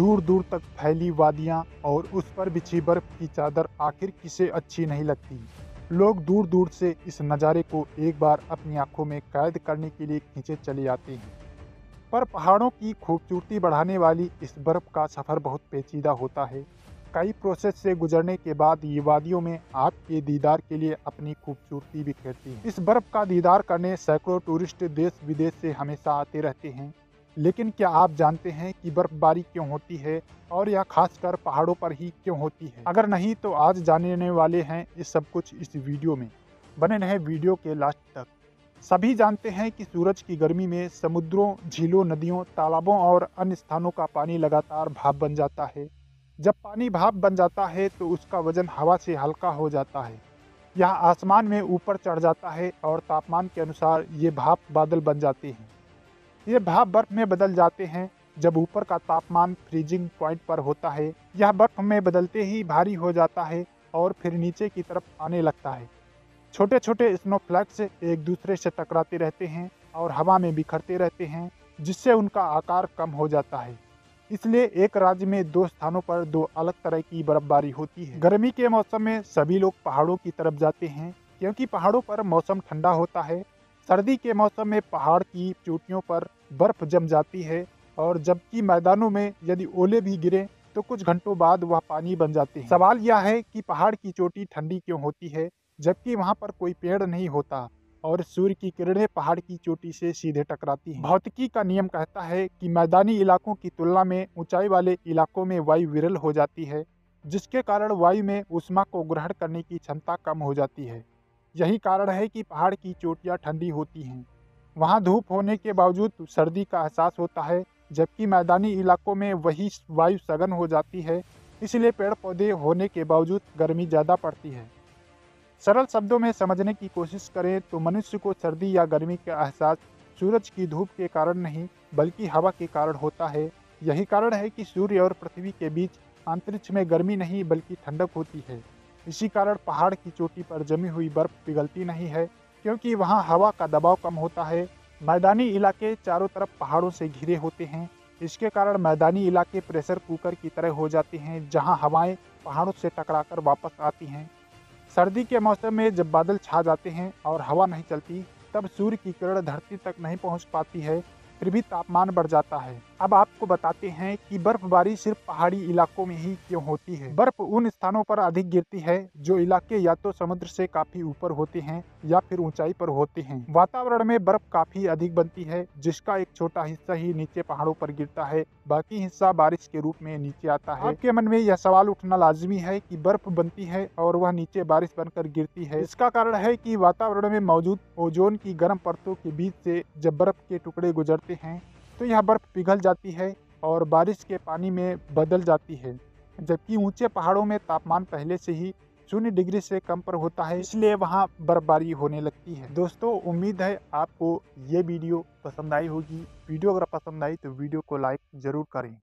दूर दूर तक फैली वादियाँ और उस पर बिछी बर्फ की चादर आखिर किसे अच्छी नहीं लगती। लोग दूर दूर से इस नज़ारे को एक बार अपनी आंखों में कैद करने के लिए खींचे चले आते हैं। पर पहाड़ों की खूबसूरती बढ़ाने वाली इस बर्फ़ का सफ़र बहुत पेचीदा होता है। कई प्रोसेस से गुजरने के बाद ये वादियों में आपके दीदार के लिए अपनी खूबसूरती बिखेरती है। इस बर्फ़ का दीदार करने सैकड़ों टूरिस्ट देश विदेश से हमेशा आते रहते हैं। लेकिन क्या आप जानते हैं कि बर्फ़बारी क्यों होती है और यह खासकर पहाड़ों पर ही क्यों होती है? अगर नहीं तो आज जानने वाले हैं इस सब कुछ इस वीडियो में। बने रहें वीडियो के लास्ट तक। सभी जानते हैं कि सूरज की गर्मी में समुद्रों, झीलों, नदियों, तालाबों और अन्य स्थानों का पानी लगातार भाप बन जाता है। जब पानी भाप बन जाता है तो उसका वजन हवा से हल्का हो जाता है। यह आसमान में ऊपर चढ़ जाता है और तापमान के अनुसार ये भाप बादल बन जाते हैं। ये भाप बर्फ़ में बदल जाते हैं। जब ऊपर का तापमान फ्रीजिंग पॉइंट पर होता है, यह बर्फ़ में बदलते ही भारी हो जाता है और फिर नीचे की तरफ आने लगता है। छोटे छोटे स्नोफ्लेक्स एक दूसरे से टकराते रहते हैं और हवा में बिखरते रहते हैं, जिससे उनका आकार कम हो जाता है। इसलिए एक राज्य में दो स्थानों पर दो अलग तरह की बर्फबारी होती है। गर्मी के मौसम में सभी लोग पहाड़ों की तरफ जाते हैं क्योंकि पहाड़ों पर मौसम ठंडा होता है। सर्दी के मौसम में पहाड़ की चोटियों पर बर्फ़ जम जाती है और जबकि मैदानों में यदि ओले भी गिरें तो कुछ घंटों बाद वह पानी बन जाते हैं। सवाल यह है कि पहाड़ की चोटी ठंडी क्यों होती है जबकि वहाँ पर कोई पेड़ नहीं होता और सूर्य की किरणें पहाड़ की चोटी से सीधे टकराती हैं। भौतिकी का नियम कहता है कि मैदानी इलाकों की तुलना में ऊंचाई वाले इलाकों में वायु विरल हो जाती है, जिसके कारण वायु में ऊष्मा को ग्रहण करने की क्षमता कम हो जाती है। यही कारण है कि पहाड़ की चोटियाँ ठंडी होती हैं। वहाँ धूप होने के बावजूद सर्दी का एहसास होता है, जबकि मैदानी इलाकों में वही वायु सघन हो जाती है। इसलिए पेड़ पौधे होने के बावजूद गर्मी ज़्यादा पड़ती है। सरल शब्दों में समझने की कोशिश करें तो मनुष्य को सर्दी या गर्मी का एहसास सूरज की धूप के कारण नहीं बल्कि हवा के कारण होता है। यही कारण है कि सूर्य और पृथ्वी के बीच अंतरिक्ष में गर्मी नहीं बल्कि ठंडक होती है। इसी कारण पहाड़ की चोटी पर जमी हुई बर्फ़ पिघलती नहीं है क्योंकि वहाँ हवा का दबाव कम होता है। मैदानी इलाके चारों तरफ पहाड़ों से घिरे होते हैं। इसके कारण मैदानी इलाके प्रेशर कुकर की तरह हो जाते हैं, जहाँ हवाएँ पहाड़ों से टकराकर वापस आती हैं। सर्दी के मौसम में जब बादल छा जाते हैं और हवा नहीं चलती, तब सूर्य की किरण धरती तक नहीं पहुंच पाती है, फिर भी तापमान बढ़ जाता है। अब आपको बताते हैं कि बर्फबारी सिर्फ पहाड़ी इलाकों में ही क्यों होती है। बर्फ उन स्थानों पर अधिक गिरती है जो इलाके या तो समुद्र से काफ़ी ऊपर होते हैं या फिर ऊंचाई पर होते हैं। वातावरण में बर्फ काफ़ी अधिक बनती है, जिसका एक छोटा हिस्सा ही नीचे पहाड़ों पर गिरता है, बाकी हिस्सा बारिश के रूप में नीचे आता है। आपके मन में यह सवाल उठना लाजमी है कि बर्फ बनती है और वह नीचे बारिश बनकर गिरती है। इसका कारण है कि वातावरण में मौजूद ओजोन की गर्म परतों के बीच से जब बर्फ के टुकड़े गुजरते हैं तो यह बर्फ पिघल जाती है और बारिश के पानी में बदल जाती है। जबकि ऊंचे पहाड़ों में तापमान पहले से ही 0 डिग्री से कम पर होता है, इसलिए वहां बर्फबारी होने लगती है। दोस्तों, उम्मीद है आपको ये वीडियो पसंद आई होगी। वीडियो अगर पसंद आई तो वीडियो को लाइक ज़रूर करें।